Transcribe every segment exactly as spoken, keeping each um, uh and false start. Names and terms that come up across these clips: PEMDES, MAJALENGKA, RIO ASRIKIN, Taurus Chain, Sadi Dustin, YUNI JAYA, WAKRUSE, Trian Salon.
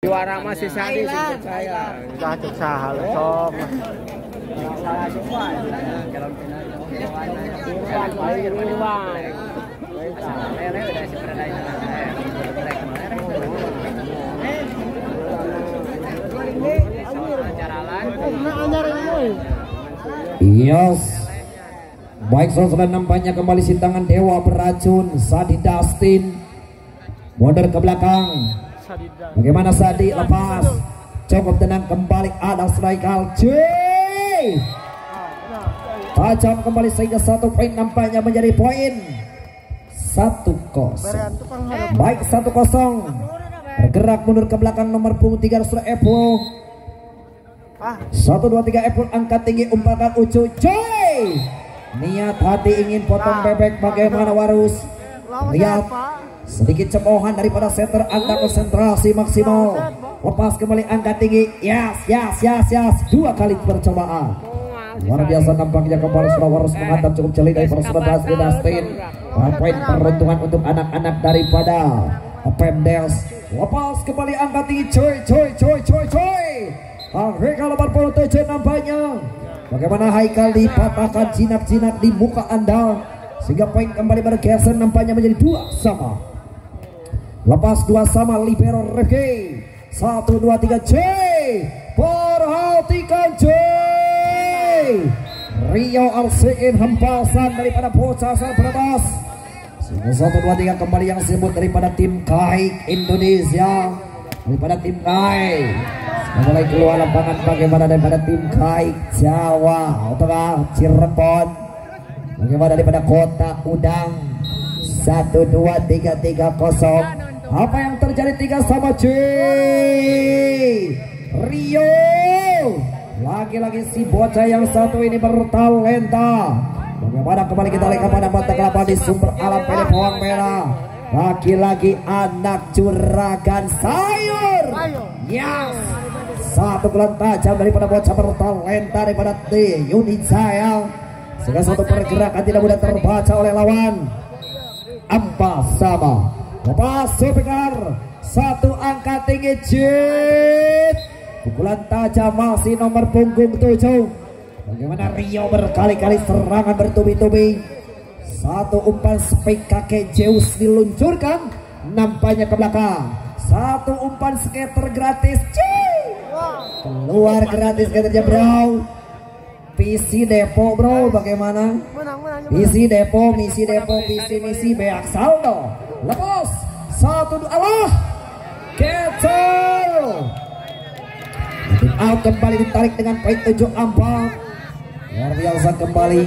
Juara masih sari sebut saya. Cocok sahala sok. Salah juga. Kalau Yes. Baik saudara, nampaknya kembali sintangan Dewa Beracun Sadi Dustin. Mundur ke belakang. Bagaimana Sadi lepas? Cukup tenang, kembali ada strike-al C. Tajam kembali sehingga satu poin nampaknya menjadi poin satu kosong. Baik satu kosong. Bergerak mundur ke belakang nomor punggung tiga Rasul Epo. Satu dua tiga Epo angkat tinggi umpankan ucu C. Niat hati ingin potong bebek bagaimana Warus? Lihat. Sedikit cemoohan daripada setter, angka konsentrasi maksimal. Lepas kembali angkat tinggi. Yes, yes, yes, yes. Dua kali percobaan. Luar biasa nampaknya kembali Warus menghantam cukup jeli dari persebatas Dustin. Poin peruntungan untuk anak-anak daripada Pemdes. Lepas kembali angkat tinggi. Coy, coy, coy, coy, coy. Haikal delapan puluh tujuh nampaknya. Bagaimana Haikal dipatahkan jinak-jinak di muka Anda sehingga poin kembali bergeser nampaknya menjadi dua sama. Lepas dua sama libero Regi. Satu dua tiga C. Perhatikan C. Rio Asrikin hempasan daripada bocah asal Brebes. Satu dua tiga kembali yang disebut daripada tim Kaik Indonesia. Daripada tim Kaik. Mulai keluar lapangan bagaimana daripada tim Kaik Jawa Tengah Cirebon. Bagaimana daripada Kota Udang. Satu dua tiga tiga kosong. Apa yang terjadi tiga sama C Rio. Lagi-lagi si bocah yang satu ini bertalenta. Bagaimana kembali kita lihat pada mata kelapa di sumber alam P D Pohon Merah. Lagi-lagi anak juragan sayur. Yes. Satu gelang tajam daripada bocah bertalenta daripada T Yuni Jayang. Sehingga satu pergerakan tidak mudah terbaca oleh lawan. Empat sama. Lepas sebentar, satu angka tinggi jit. Pukulan tajam masih nomor punggung tujuh. Bagaimana Rio berkali-kali serangan bertubi-tubi. Satu umpan spike kakek Zeus diluncurkan nampaknya ke belakang. Satu umpan skater gratis jit. Keluar gratis skaternya bro. P C Depo bro, bagaimana? P C Depo, misi Depo, P C misi beak saldo. Lepas satu dua Allah ketel out kembali ditarik dengan poin tujuh empat. Luar biasa kembali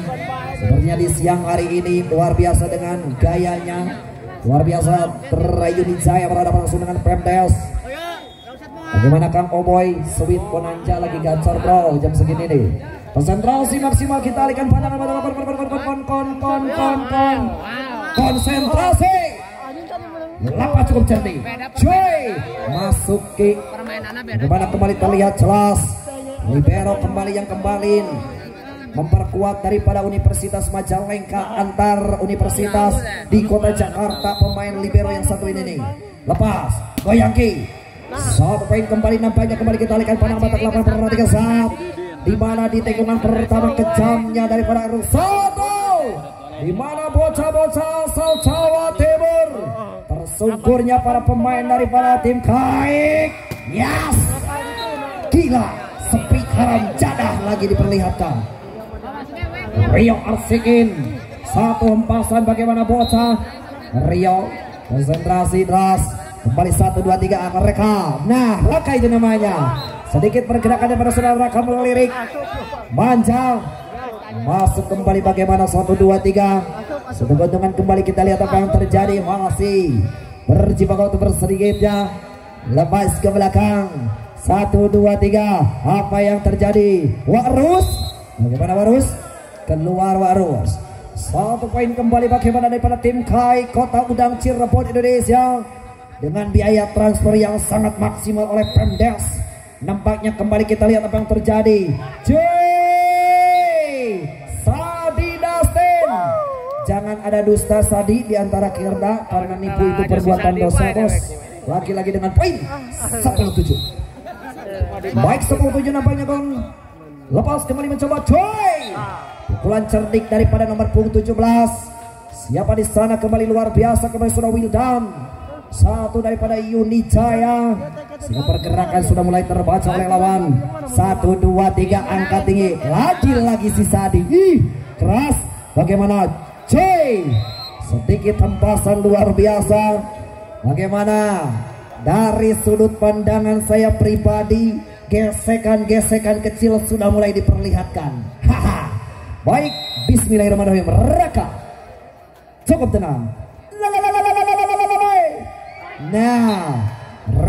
sebenarnya di siang hari ini, luar biasa dengan gayanya, luar biasa Yuni Jaya berhadapan langsung dengan Pemdes. Bagaimana Kang Oboy Sweet Bonanza lagi gacor bro jam segini nih. Konsentrasi maksimal kita alihkan pandangan pada kon kon kon kon kon kon kon konsentrasi. Lepas cukup cerdik, cuy, masuk kick. Bagaimana kembali terlihat jelas, libero kembali yang kembali memperkuat daripada Universitas Majalengka antar universitas di kota Jakarta pemain libero yang satu ini nih. Lepas, goyang kick. Satu poin kembali nampaknya kembali kita alihkan pandang mata kelapa pertama tiga saat, di mana di tikungan pertama kejamnya daripada Erung Soto, di mana bocah-bocah asal Jawa Timur. Tersungkurnya para pemain daripada tim Kaik. Yes. Gila. Speed haram jadah lagi diperlihatkan. Rio Asrikin. Satu hempasan bagaimana bocah Rio. Konsentrasi deras. Kembali satu dua tiga akan rekam. Nah raka itu namanya. Sedikit pergerakan daripada saudara rekam melirik. Manja. Masuk kembali bagaimana satu dua tiga. Sebentar kembali kita lihat apa yang terjadi. Masih berjibaku berserigipnya. Lepas ke belakang. Satu, dua, tiga. Apa yang terjadi? Warus. Bagaimana Warus? Keluar Warus. Satu poin kembali bagaimana daripada tim K A I Kota Udang Cirebon Indonesia. Dengan biaya transfer yang sangat maksimal oleh Pemdes. Nampaknya kembali kita lihat apa yang terjadi. Jangan ada dusta Sadi di antara kita karena nipu itu perbuatan dosa, bos. lagi-lagi dengan poin sepuluh tujuh. Baik, sepuluh tujuh nampaknya gong. Lepas kembali mencoba coy. Pukulan cerdik daripada nomor punggung tujuh belas. Siapa di sana kembali luar biasa, kembali sudah Wildan. Satu daripada Yuni Jaya. Sehingga pergerakan sudah mulai terbaca oleh lawan. Satu, dua, tiga, angkat tinggi. Lagi-lagi si Sadi. Ih, keras. Bagaimana coy? Sedikit tempasan luar biasa. Bagaimana dari sudut pandangan saya pribadi, gesekan-gesekan kecil sudah mulai diperlihatkan. Haha. Baik, bismillahirrahmanirrahim. Raka. Cukup tenang. Nah,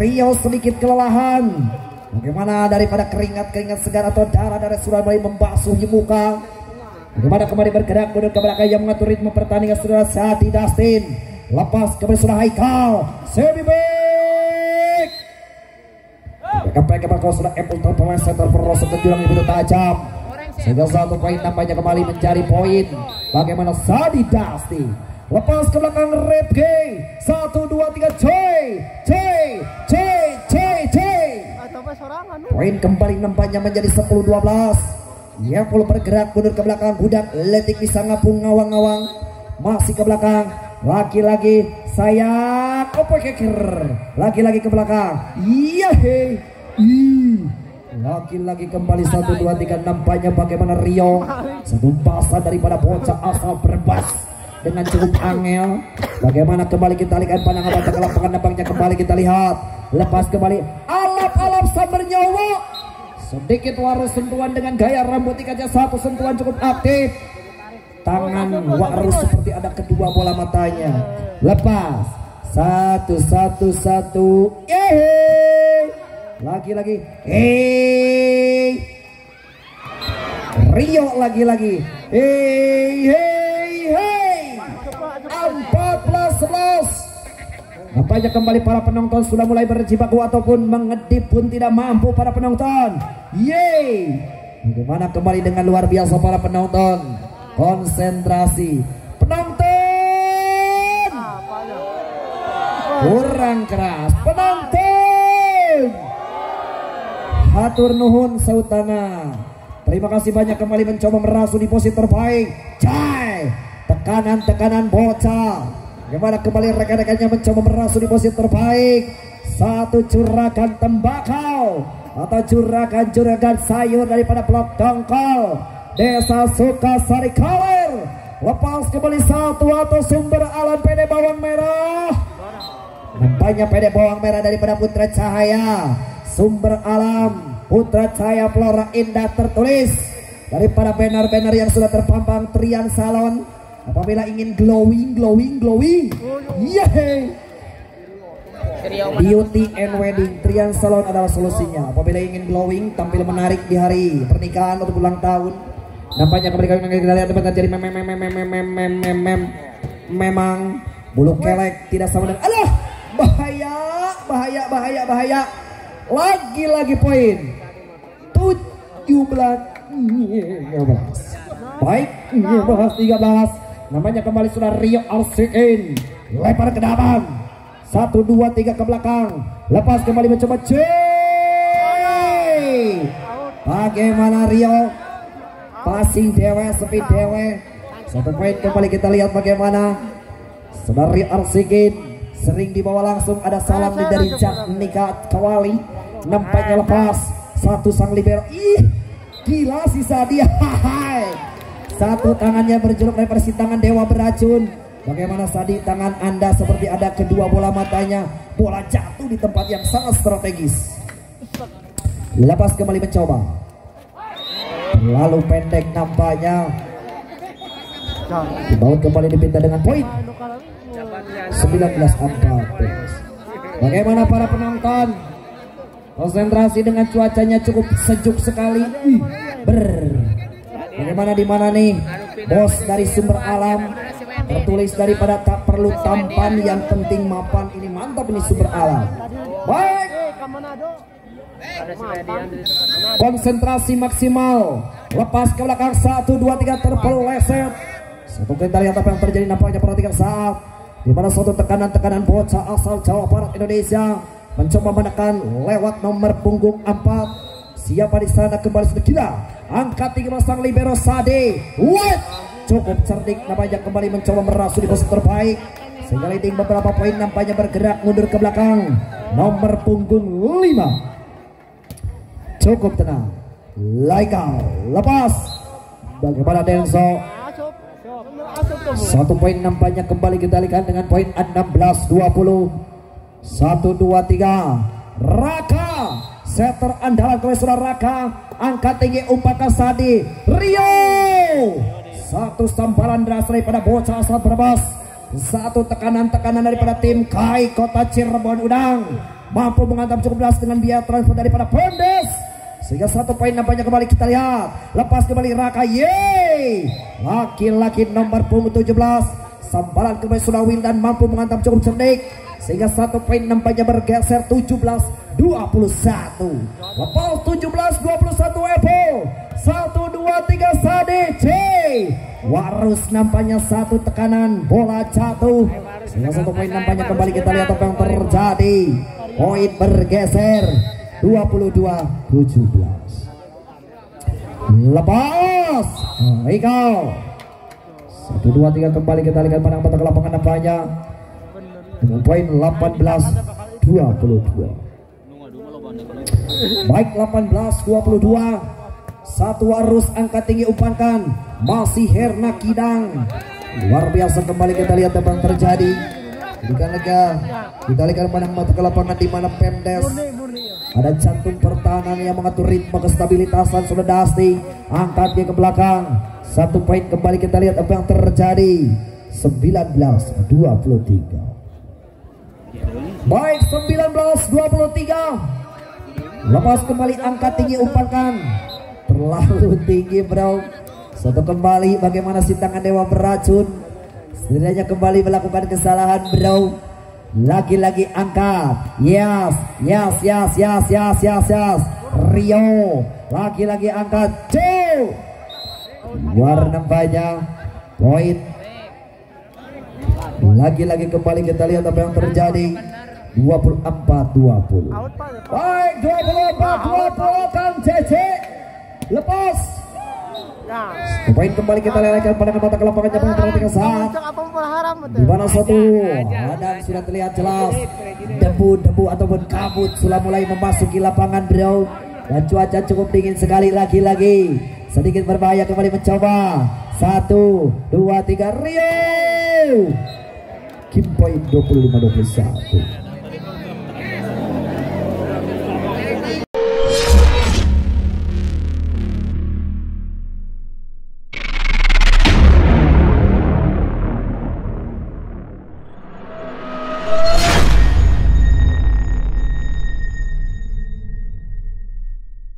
Rio sedikit kelelahan. Bagaimana daripada keringat-keringat segar atau darah dari Surabaya membasuhi muka. Bagaimana kembali bergerak mundur ke belakang yang mengatur ritme pertandingan saudara Sadi Dustin. Lepas kembali sudah Haikal Sebibik. Kepekan bakal sudah Apple terpelan center perosok ke jurang itu tajam. Sehingga satu poin nampaknya kembali mencari poin. Bagaimana Sadi Dusty? Lepas ke belakang Rep G. Satu, dua, tiga, coy, coy, coy, coy, coy. Poin kembali nampaknya menjadi sepuluh dua belas. Ya, perlu bergerak mundur ke belakang budak letik bisa ngapung ngawang-ngawang. Masih ke belakang. Lagi-lagi saya opo keker. Lagi-lagi ke belakang. Iya hei. Lagi-lagi kembali satu dua tiga nampaknya bagaimana Rio. Satu basah daripada bocah asal Brebes dengan cukup angel. Bagaimana kembali kita lihat pandangan mata ke lapangan nampaknya kembali kita lihat. Lepas kembali alap-alap sambar nyawa. Sedikit warus sentuhan dengan gaya rambut tiga aja satu sentuhan cukup aktif. Tangan Wakrus seperti ada kedua bola matanya. Lepas satu satu satu. Yeay. Lagi-lagi. Hey. Rio lagi-lagi. Hey hey hey. empat belas sebelas. Nampaknya kembali para penonton sudah mulai berjibaku ataupun mengedip pun tidak mampu para penonton. Yeay. Bagaimana kembali dengan luar biasa para penonton. Konsentrasi penonton kurang keras penonton. Hatur nuhun sautana. Terima kasih banyak kembali mencoba merasuk di posisi terbaik. Cai tekanan-tekanan bocah. Bagaimana kembali rekan-rekannya mencoba merasuk di posisi terbaik. Satu curahkan tembakau atau curahkan-curahkan sayur daripada pelok dongkol Desa Sukasari Kaler. Lepas kembali satu atau sumber alam P D Bawang Merah. Nampaknya P D Bawang Merah daripada Putra Cahaya. Sumber alam Putra Cahaya Flora Indah tertulis daripada banner-banner yang sudah terpampang Trian Salon. Apabila ingin glowing, glowing, glowing. Yeay. Beauty and Wedding Trian Salon adalah solusinya. Apabila ingin glowing, tampil menarik di hari pernikahan atau ulang tahun. Nampaknya kembali kami kita lihat tempat terjadi mem mem mem mem mem memang bulu kelek tidak sama dengan Allah. Bahaya, bahaya, bahaya, bahaya. Lagi-lagi poin tujuh belas. Baik, tiga belas. Namanya kembali sudah Rio Asrikin. Lepar ke dalam. Satu, dua, tiga ke belakang. Lepas kembali mencoba C. Bagaimana Rio? Passing dewe, speed dewe. Satu poin kembali kita lihat bagaimana. Saudari Arsikin sering dibawa langsung. Ada salam dari Jack Nikat Kawali. Nampaknya lepas. Satu sang libero. Ih, gila sisa dia. Satu tangannya berjuluk dari persidangan dewa beracun. Bagaimana Sadi, tangan Anda seperti ada kedua bola matanya. Bola jatuh di tempat yang sangat strategis. Lepas kembali mencoba. Lalu pendek nampaknya. Dibaut kembali dipinta dengan poin sembilan belas empat belas. Bagaimana para penonton? Konsentrasi dengan cuacanya cukup sejuk sekali. Ber. Bagaimana di mana nih? Bos dari sumber alam. Tertulis daripada tak perlu tampan yang penting mapan. Ini mantap ini sumber alam. Baik. Konsentrasi maksimal. Lepas ke belakang satu dua tiga terpeleset. Satu kita lihat apa yang terjadi nampaknya perhatikan saat di mana suatu tekanan-tekanan bocah asal Jawa Barat Indonesia mencoba menekan lewat nomor punggung empat. Siapa di sana kembali sudah gila, angkat tinggi masang libero Sade. What? Cukup cerdik namanya kembali mencoba merasu di posisi terbaik. Sehingga beberapa poin nampaknya bergerak mundur ke belakang. Nomor punggung lima. Cukup tenang. Laika lepas. Bagaimana Denso? Satu poin nampaknya kembali kita alihkan dengan poin enam belas dua puluh. satu dua tiga. Raka setter andalan kembali saudara Raka, angkat tinggi umpakan Sadi Rio. Satu samparan dasar pada bocah asal Brebes. Satu tekanan-tekanan daripada tim K A I Kota Cirebon Udang, mampu mengantam cukup belas dengan biaya transfer daripada P E M D E S. Sehingga satu poin nampaknya kembali kita lihat. Lepas kembali Raka. Yeay. Laki-laki nomor punggung tujuh belas. Sambaran kembali sudah Wildan mampu mengantam cukup cerdik. Sehingga satu poin nampaknya bergeser tujuh belas dua puluh satu. Lepas tujuh belas dua puluh satu Apple. satu dua tiga Sade C. Warus nampaknya satu tekanan. Bola jatuh. Sehingga satu poin nampaknya kembali kita lihat apa yang terjadi. Poin bergeser. dua puluh dua tujuh belas. Lepas Rikau. Satu dua tiga kembali kita lihat pandang mata ke lapangan nampaknya dengan poin delapan belas dua puluh dua. Baik delapan belas dua puluh dua. Satu harus angkat tinggi umpankan masih Herna Kidang. Luar biasa kembali kita lihat apa yang terjadi. Bukan lega kita lihat pandang mata ke lapangan di mana Pemdes ada jantung pertahanan yang mengatur ritme kestabilitasan sudah Dasti. Angkat dia ke belakang. Satu poin kembali kita lihat apa yang terjadi. sembilan belas dua puluh tiga. Baik sembilan belas dua puluh tiga. Lepas kembali angkat tinggi umpankan. Terlalu tinggi bro. Satu kembali bagaimana si tangan dewa beracun. Setidaknya kembali melakukan kesalahan bro. Lagi-lagi angkat. Yes, yes, yes, yes, yes, yes, yes. Rio. Lagi-lagi angkat. Cil. Warna banyak. Poin. Lagi-lagi kembali kita lihat apa yang terjadi. dua puluh empat dua puluh. Baik, dua puluh empat dua puluh kan C C. Lepas. Poin kembali kita lihat pada mata ke lapangan yang perhatikan saat di mana satu dan sudah terlihat jelas debu-debu ataupun kabut sudah mulai memasuki lapangan bro dan cuaca cukup dingin sekali. Lagi-lagi sedikit berbahaya kembali mencoba. Satu dua tiga Rio. Kim poin dua puluh lima dua puluh satu.